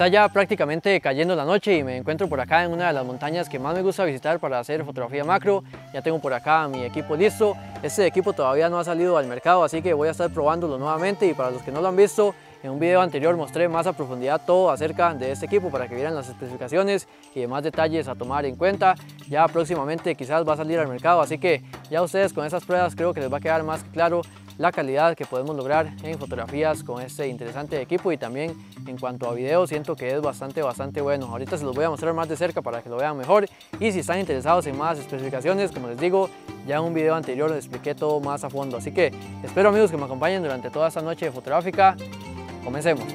Está ya prácticamente cayendo la noche y me encuentro por acá en una de las montañas que más me gusta visitar para hacer fotografía macro. Ya tengo por acá mi equipo listo. Este equipo todavía no ha salido al mercado, así que voy a estar probándolo nuevamente, y para los que no lo han visto, en un video anterior mostré más a profundidad todo acerca de este equipo para que vieran las especificaciones y demás detalles a tomar en cuenta. Ya próximamente quizás va a salir al mercado, así que ya ustedes con esas pruebas creo que les va a quedar más claro la calidad que podemos lograr en fotografías con este interesante equipo, y también en cuanto a video siento que es bastante bueno. Ahorita se los voy a mostrar más de cerca para que lo vean mejor, y si están interesados en más especificaciones, como les digo, ya en un video anterior les expliqué todo más a fondo, así que espero, amigos, que me acompañen durante toda esta noche fotográfica. Comencemos.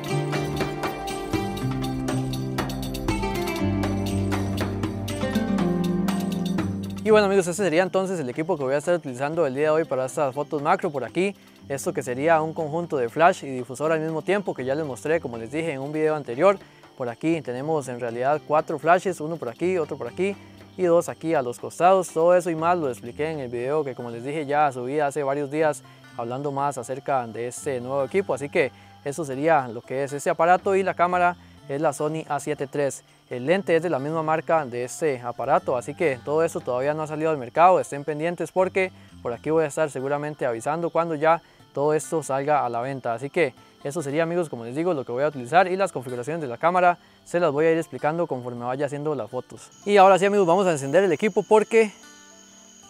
Y bueno, amigos, este sería entonces el equipo que voy a estar utilizando el día de hoy para estas fotos macro por aquí. Esto que sería un conjunto de flash y difusor al mismo tiempo, que ya les mostré, como les dije, en un video anterior. Por aquí tenemos en realidad 4 flashes, uno por aquí, otro por aquí y 2 aquí a los costados. Todo eso y más lo expliqué en el video que, como les dije, ya subí hace varios días hablando más acerca de este nuevo equipo. Así que eso sería lo que es este aparato, y la cámara es la Sony A7III. El lente es de la misma marca de este aparato, así que todo esto todavía no ha salido al mercado. Estén pendientes porque por aquí voy a estar seguramente avisando cuando ya todo esto salga a la venta. Así que eso sería, amigos, como les digo, lo que voy a utilizar, y las configuraciones de la cámara se las voy a ir explicando conforme vaya haciendo las fotos. Y ahora sí, amigos, vamos a encender el equipo porque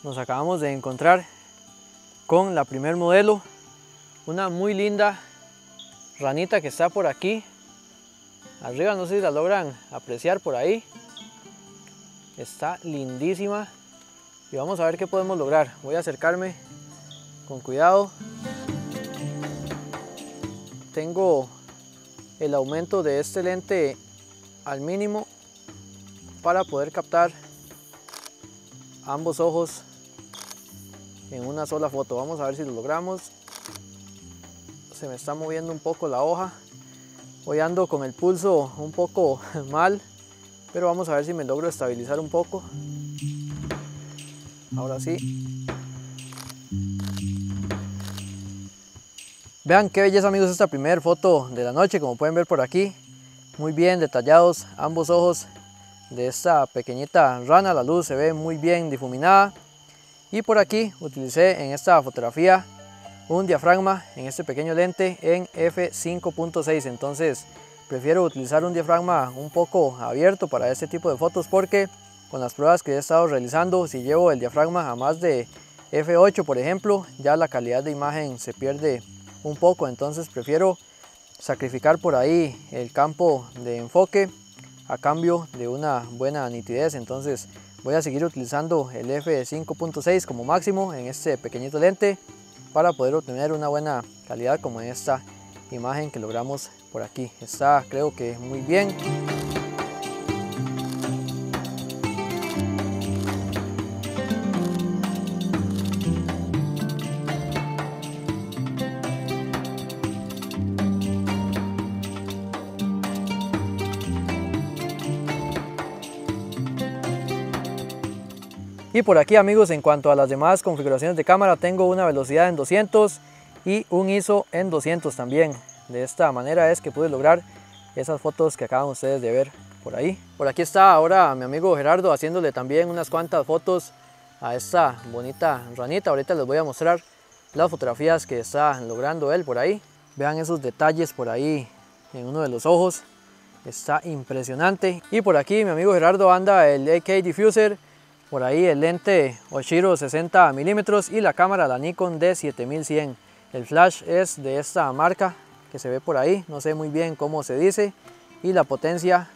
nos acabamos de encontrar con la primer modelo, una muy linda ranita que está por aquí arriba. No sé si la logran apreciar por ahí, está lindísima, y vamos a ver qué podemos lograr. Voy a acercarme con cuidado. Tengo el aumento de este lente al mínimo para poder captar ambos ojos en una sola foto. Vamos a ver si lo logramos. Se me está moviendo un poco la hoja, hoy ando con el pulso un poco mal, pero vamos a ver si me logro estabilizar un poco. Ahora sí. Vean qué belleza, amigos, esta primera foto de la noche. Como pueden ver por aquí, muy bien detallados ambos ojos de esta pequeñita rana, la luz se ve muy bien difuminada, y por aquí utilicé en esta fotografía un diafragma en este pequeño lente en f5.6, entonces prefiero utilizar un diafragma un poco abierto para este tipo de fotos, porque con las pruebas que he estado realizando, si llevo el diafragma a más de f8 por ejemplo, ya la calidad de imagen se pierde un poco, entonces prefiero sacrificar por ahí el campo de enfoque a cambio de una buena nitidez. Entonces voy a seguir utilizando el f5.6 como máximo en este pequeñito lente para poder obtener una buena calidad como esta imagen que logramos por aquí. Está, creo que muy bien. Y por aquí, amigos, en cuanto a las demás configuraciones de cámara, tengo una velocidad en 200 y un ISO en 200 también. De esta manera es que pude lograr esas fotos que acaban ustedes de ver por ahí. Por aquí está ahora mi amigo Gerardo haciéndole también unas cuantas fotos a esta bonita ranita. Ahorita les voy a mostrar las fotografías que está logrando él por ahí. Vean esos detalles por ahí en uno de los ojos. Está impresionante. Y por aquí mi amigo Gerardo anda el AK Diffuser. Por ahí el lente Oshiro 60 milímetros y la cámara la Nikon D7100. El flash es de esta marca que se ve por ahí, no sé muy bien cómo se dice, y la potencia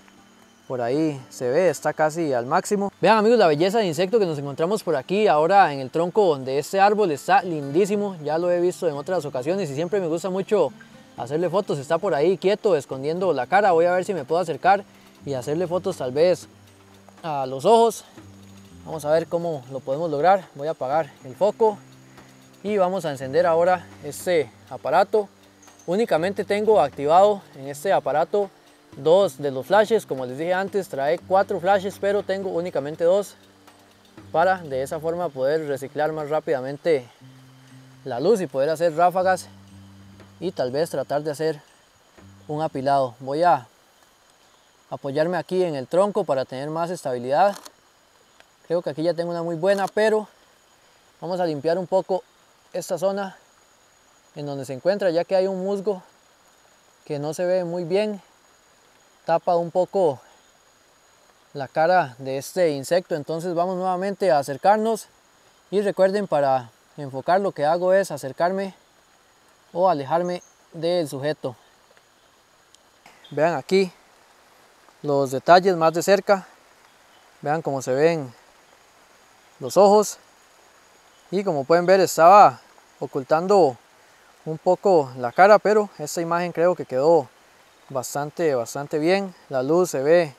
por ahí se ve, está casi al máximo. Vean, amigos, la belleza de insecto que nos encontramos por aquí ahora en el tronco de este árbol, está lindísimo, ya lo he visto en otras ocasiones y siempre me gusta mucho hacerle fotos. Está por ahí quieto, escondiendo la cara. Voy a ver si me puedo acercar y hacerle fotos tal vez a los ojos. Vamos a ver cómo lo podemos lograr. Voy a apagar el foco y vamos a encender ahora este aparato. Únicamente tengo activado en este aparato 2 de los flashes. Como les dije antes, trae 4 flashes, pero tengo únicamente 2 para de esa forma poder reciclar más rápidamente la luz y poder hacer ráfagas y tal vez tratar de hacer un apilado. Voy a apoyarme aquí en el tronco para tener más estabilidad. Creo que aquí ya tengo una muy buena, pero vamos a limpiar un poco esta zona en donde se encuentra, ya que hay un musgo que no se ve muy bien, tapa un poco la cara de este insecto. Entonces vamos nuevamente a acercarnos, y recuerden, para enfocar lo que hago es acercarme o alejarme del sujeto. Vean aquí los detalles más de cerca, vean cómo se ven los ojos, y como pueden ver estaba ocultando un poco la cara, pero esta imagen creo que quedó bastante bien. La luz se ve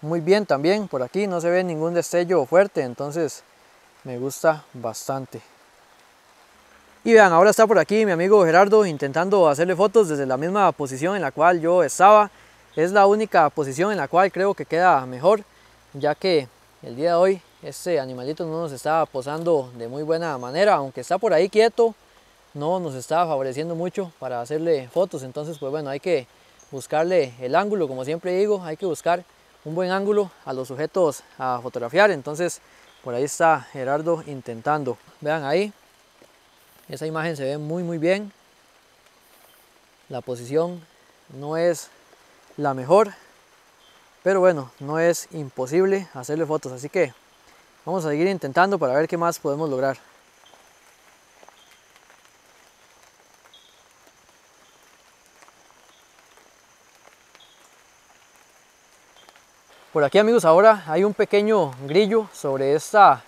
muy bien también, por aquí no se ve ningún destello fuerte, entonces me gusta bastante. Y vean, ahora está por aquí mi amigo Gerardo intentando hacerle fotos desde la misma posición en la cual yo estaba. Es la única posición en la cual creo que queda mejor, ya que el día de hoy este animalito no nos está posando de muy buena manera. Aunque está por ahí quieto, no nos está favoreciendo mucho para hacerle fotos. Entonces pues bueno, hay que buscarle el ángulo, como siempre digo, hay que buscar un buen ángulo a los sujetos a fotografiar. Entonces por ahí está Gerardo intentando. Vean ahí. Esa imagen se ve muy bien. La posición no es la mejor, pero bueno, no es imposible hacerle fotos, así que vamos a seguir intentando para ver qué más podemos lograr. Por aquí, amigos, ahora hay un pequeño grillo sobre esta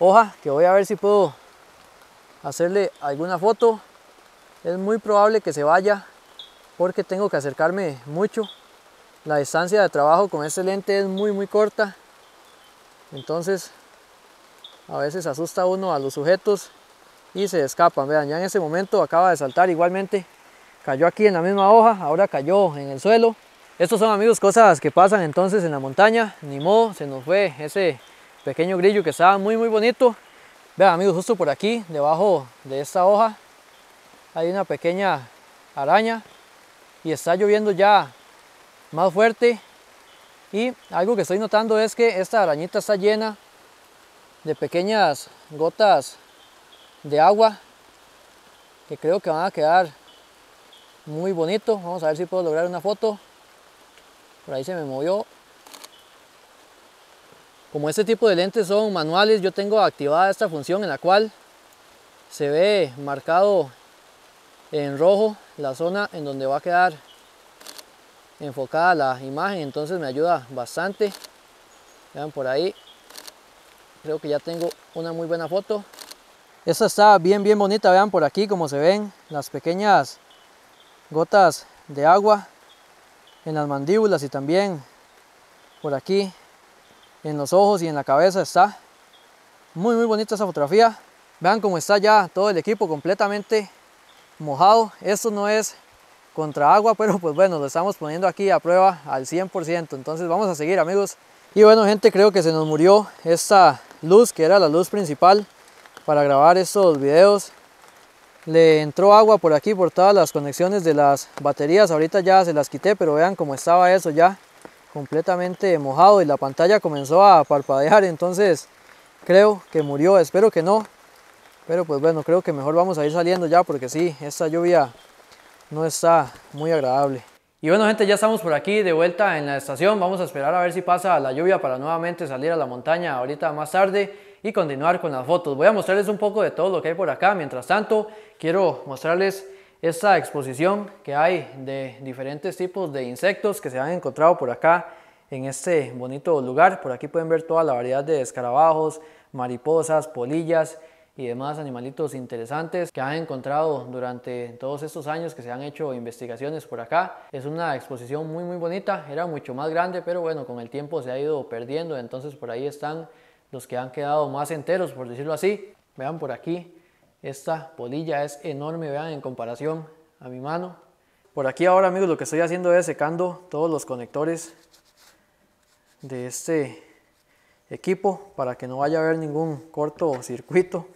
hoja que voy a ver si puedo hacerle alguna foto. Es muy probable que se vaya porque tengo que acercarme mucho. La distancia de trabajo con este lente es muy corta, entonces a veces asusta uno a los sujetos y se escapan. Vean, ya en ese momento acaba de saltar, igualmente cayó aquí en la misma hoja, ahora cayó en el suelo. Estos son, amigos, cosas que pasan entonces en la montaña. Ni modo, se nos fue ese pequeño grillo que estaba muy bonito. Vean, amigos, justo por aquí, debajo de esta hoja, hay una pequeña araña y está lloviendo ya más fuerte. Y algo que estoy notando es que esta arañita está llena de pequeñas gotas de agua que creo que van a quedar muy bonito. Vamos a ver si puedo lograr una foto. Por ahí se me movió. Como este tipo de lentes son manuales, yo tengo activada esta función en la cual se ve marcado en rojo la zona en donde va a quedar enfocada la imagen, entonces me ayuda bastante. Vean por ahí, creo que ya tengo una muy buena foto. Esta está bien bonita. Vean por aquí como se ven las pequeñas gotas de agua en las mandíbulas, y también por aquí en los ojos y en la cabeza. Está muy bonita esa fotografía. Vean cómo está ya todo el equipo completamente mojado. Esto no es contra agua, pero pues bueno, lo estamos poniendo aquí a prueba al 100%. Entonces vamos a seguir, amigos. Y bueno, gente, creo que se nos murió esta luz, que era la luz principal para grabar estos videos. Le entró agua por aquí, por todas las conexiones de las baterías. Ahorita ya se las quité, pero vean cómo estaba eso ya completamente mojado, y la pantalla comenzó a parpadear. Entonces creo que murió, espero que no, pero pues bueno, creo que mejor vamos a ir saliendo ya, porque sí, esta lluvia no está muy agradable. Y bueno, gente, ya estamos por aquí de vuelta en la estación. Vamos a esperar a ver si pasa la lluvia para nuevamente salir a la montaña ahorita más tarde y continuar con las fotos. Voy a mostrarles un poco de todo lo que hay por acá. Mientras tanto, quiero mostrarles esta exposición que hay de diferentes tipos de insectos que se han encontrado por acá en este bonito lugar. Por aquí pueden ver toda la variedad de escarabajos, mariposas, polillas y demás animalitos interesantes que han encontrado durante todos estos años que se han hecho investigaciones por acá. Es una exposición muy bonita. Era mucho más grande, pero bueno, con el tiempo se ha ido perdiendo, entonces por ahí están los que han quedado más enteros, por decirlo así. Vean por aquí. Esta polilla es enorme, vean, en comparación a mi mano. Por aquí ahora, amigos, lo que estoy haciendo es secando todos los conectores de este equipo para que no vaya a haber ningún cortocircuito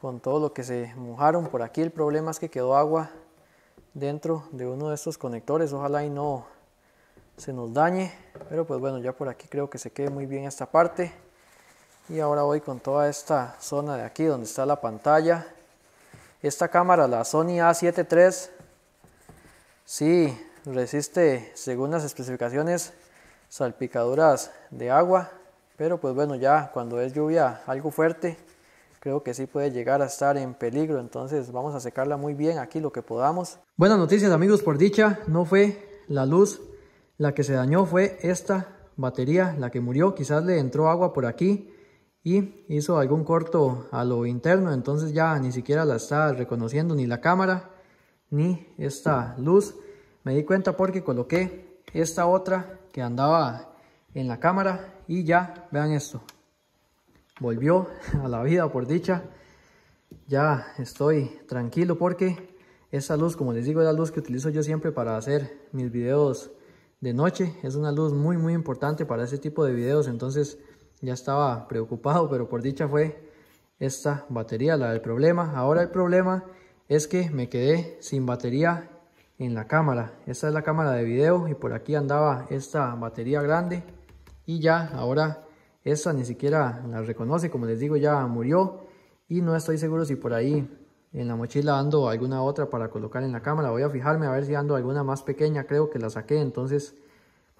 con todo lo que se mojaron. Por aquí el problema es que quedó agua dentro de uno de estos conectores. Ojalá y no se nos dañe, pero pues bueno, ya por aquí creo que se quede muy bien esta parte. Y ahora voy con toda esta zona de aquí donde está la pantalla. Esta cámara, la Sony A7III, sí resiste, según las especificaciones, salpicaduras de agua, pero pues bueno, ya cuando es lluvia algo fuerte, creo que sí puede llegar a estar en peligro. Entonces vamos a secarla muy bien aquí lo que podamos. Buenas noticias, amigos, por dicha no fue la luz la que se dañó, fue esta batería la que murió. Quizás le entró agua por aquí y hizo algún corto a lo interno, entonces ya ni siquiera la está reconociendo ni la cámara ni esta luz. Me di cuenta porque coloqué esta otra que andaba en la cámara y ya vean esto, volvió a la vida por dicha. Ya estoy tranquilo porque esa luz, como les digo, es la luz que utilizo yo siempre para hacer mis videos de noche. Es una luz muy muy importante para ese tipo de videos, entonces ya estaba preocupado, pero por dicha fue esta batería la del problema. Ahora el problema es que me quedé sin batería en la cámara. Esta es la cámara de video y por aquí andaba esta batería grande y ya ahora esta ni siquiera la reconoce, como les digo, ya murió. Y no estoy seguro si por ahí en la mochila ando alguna otra para colocar en la cámara. Voy a fijarme a ver si ando alguna más pequeña, creo que la saqué. Entonces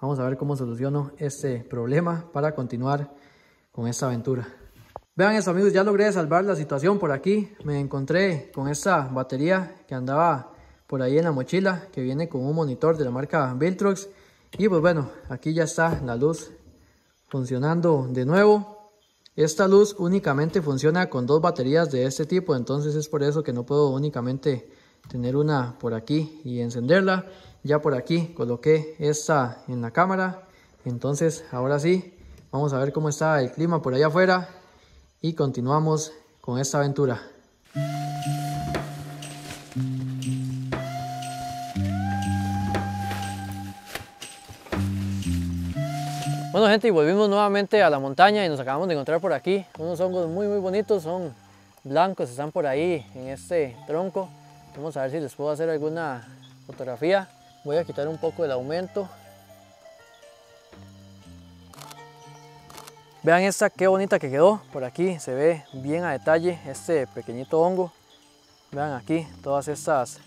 vamos a ver cómo soluciono este problema para continuar con esta aventura. Vean eso, amigos, ya logré salvar la situación. Por aquí me encontré con esta batería que andaba por ahí en la mochila, que viene con un monitor de la marca Viltrox. Y pues bueno, aquí ya está la luz funcionando de nuevo. Esta luz únicamente funciona con dos baterías de este tipo, entonces es por eso que no puedo únicamente tener una por aquí y encenderla. Ya por aquí coloqué esta en la cámara, entonces ahora sí vamos a ver cómo está el clima por allá afuera y continuamos con esta aventura. Bueno, gente, y volvimos nuevamente a la montaña y nos acabamos de encontrar por aquí unos hongos muy muy bonitos, son blancos, están por ahí en este tronco. Vamos a ver si les puedo hacer alguna fotografía. Voy a quitar un poco el aumento. Vean esta, qué bonita que quedó. Por aquí se ve bien a detalle este pequeñito hongo. Vean aquí todas estas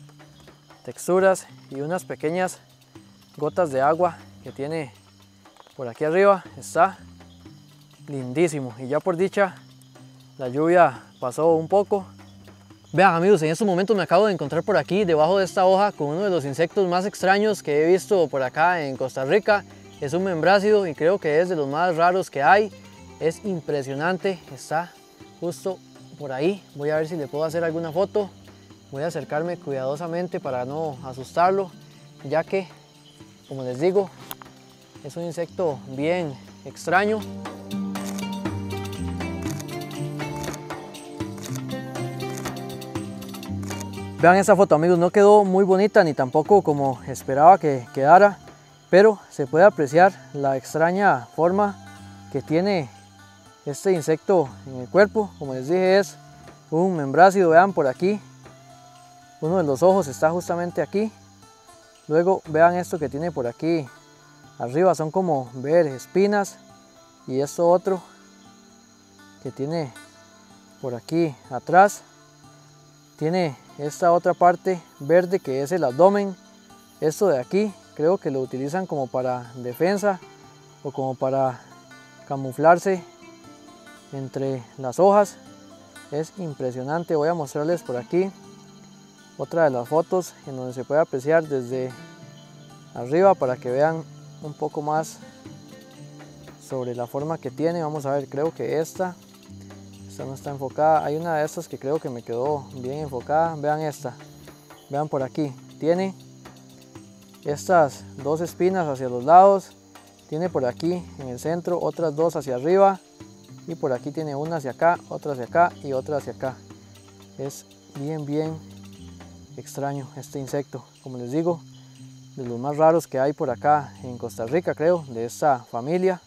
texturas y unas pequeñas gotas de agua que tiene. Por aquí arriba está lindísimo y ya por dicha la lluvia pasó un poco. Vean, amigos, en estos momentos me acabo de encontrar por aquí debajo de esta hoja con uno de los insectos más extraños que he visto por acá en Costa Rica. Es un membrácido y creo que es de los más raros que hay. Es impresionante, está justo por ahí. Voy a ver si le puedo hacer alguna foto. Voy a acercarme cuidadosamente para no asustarlo, ya que, como les digo, es un insecto bien extraño. Vean esta foto, amigos, no quedó muy bonita ni tampoco como esperaba que quedara, pero se puede apreciar la extraña forma que tiene este insecto en el cuerpo. Como les dije, es un membrácido. Vean por aquí, uno de los ojos está justamente aquí. Luego vean esto que tiene por aquí arriba, son como ver espinas, y esto otro que tiene por aquí atrás. Tiene esta otra parte verde que es el abdomen. Esto de aquí creo que lo utilizan como para defensa o como para camuflarse entre las hojas. Es impresionante. Voy a mostrarles por aquí otra de las fotos en donde se puede apreciar desde arriba para que vean un poco más sobre la forma que tiene. Vamos a ver, creo que esta no está enfocada. Hay una de estas que creo que me quedó bien enfocada. Vean esta, vean por aquí, tiene estas dos espinas hacia los lados, tiene por aquí en el centro otras dos hacia arriba y por aquí tiene una hacia acá, otra hacia acá y otra hacia acá. Es bien bien extraño este insecto, como les digo, de los más raros que hay por acá en Costa Rica, creo, de esta familia.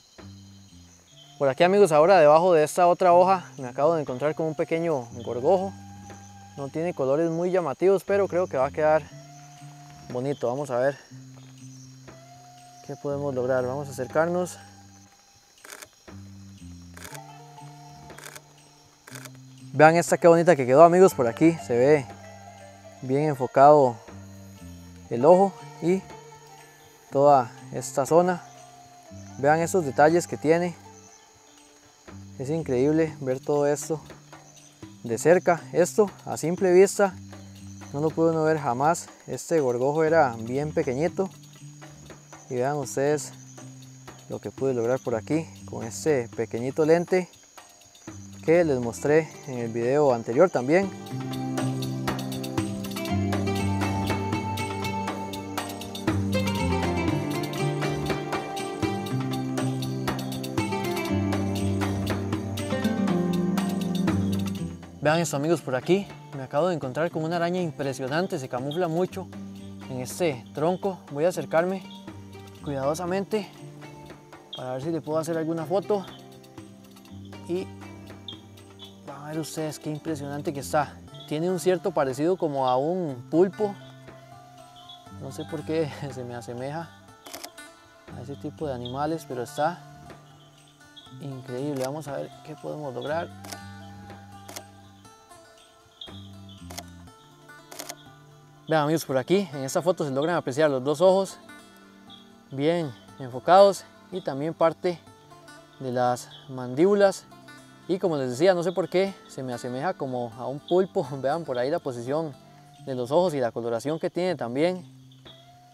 Por aquí, amigos, ahora debajo de esta otra hoja me acabo de encontrar con un pequeño gorgojo. No tiene colores muy llamativos, pero creo que va a quedar bonito. Vamos a ver qué ¿Qué podemos lograr? Vamos a acercarnos. Vean esta qué bonita que quedó, amigos. Por aquí se ve bien enfocado el ojo y toda esta zona. Vean esos detalles que tiene. Es increíble ver todo esto de cerca. Esto a simple vista no lo pude uno ver jamás. Este gorgojo era bien pequeñito. Y vean ustedes lo que pude lograr por aquí con este pequeñito lente que les mostré en el video anterior también. Vean esto, amigos, por aquí me acabo de encontrar con una araña impresionante, se camufla mucho en este tronco. Voy a acercarme cuidadosamente para ver si le puedo hacer alguna foto y van a ver ustedes qué impresionante que está. Tiene un cierto parecido como a un pulpo, no sé por qué se me asemeja a ese tipo de animales, pero está increíble. Vamos a ver qué podemos lograr. Vean, amigos, por aquí en esta foto se logran apreciar los dos ojos bien enfocados y también parte de las mandíbulas, y como les decía, no sé por qué se me asemeja como a un pulpo. Vean por ahí la posición de los ojos y la coloración que tiene también.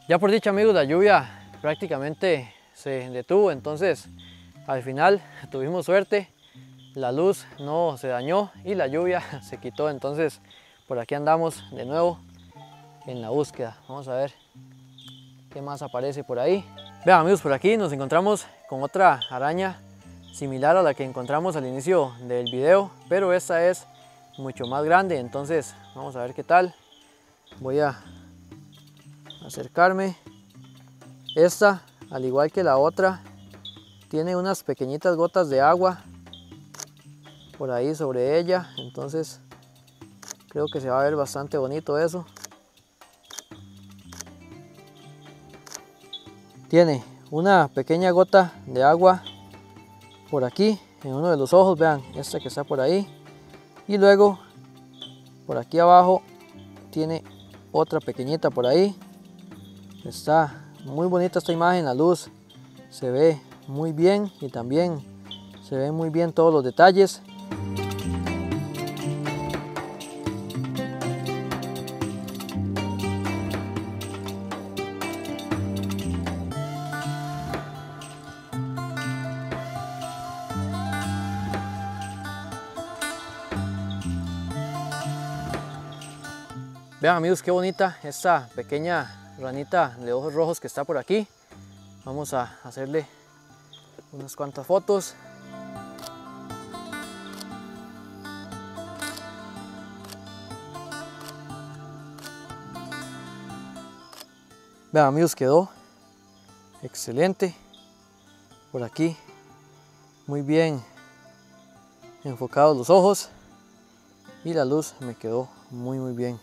Ya por dicho, amigos, la lluvia prácticamente se detuvo, entonces al final tuvimos suerte, la luz no se dañó y la lluvia se quitó, entonces por aquí andamos de nuevo en la búsqueda. Vamos a ver qué más aparece por ahí. Vean, amigos, por aquí nos encontramos con otra araña similar a la que encontramos al inicio del video, pero esta es mucho más grande, entonces vamos a ver qué tal. Voy a acercarme. Esta, al igual que la otra, tiene unas pequeñitas gotas de agua por ahí sobre ella, entonces creo que se va a ver bastante bonito eso. Tiene una pequeña gota de agua por aquí, en uno de los ojos, vean, esta que está por ahí. Y luego, por aquí abajo, tiene otra pequeñita por ahí. Está muy bonita esta imagen, la luz se ve muy bien y también se ven muy bien todos los detalles. Vean, amigos, qué bonita esta pequeña ranita de ojos rojos que está por aquí. Vamos a hacerle unas cuantas fotos. Vean, amigos, quedó excelente. Por aquí muy bien enfocados los ojos y la luz me quedó muy bien.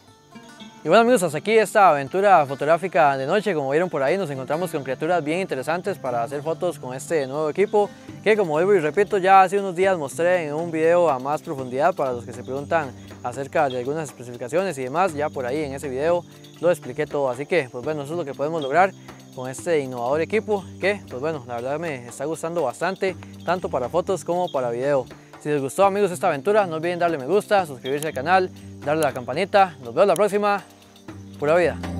Y bueno, amigos, hasta aquí esta aventura fotográfica de noche. Como vieron por ahí, nos encontramos con criaturas bien interesantes para hacer fotos con este nuevo equipo, que, como vuelvo y repito, ya hace unos días mostré en un video a más profundidad para los que se preguntan acerca de algunas especificaciones y demás. Ya por ahí en ese video lo expliqué todo, así que pues bueno, eso es lo que podemos lograr con este innovador equipo que, pues bueno, la verdad me está gustando bastante, tanto para fotos como para video. Si les gustó, amigos, esta aventura, no olviden darle me gusta, suscribirse al canal, darle a la campanita. Nos vemos la próxima. Pura vida.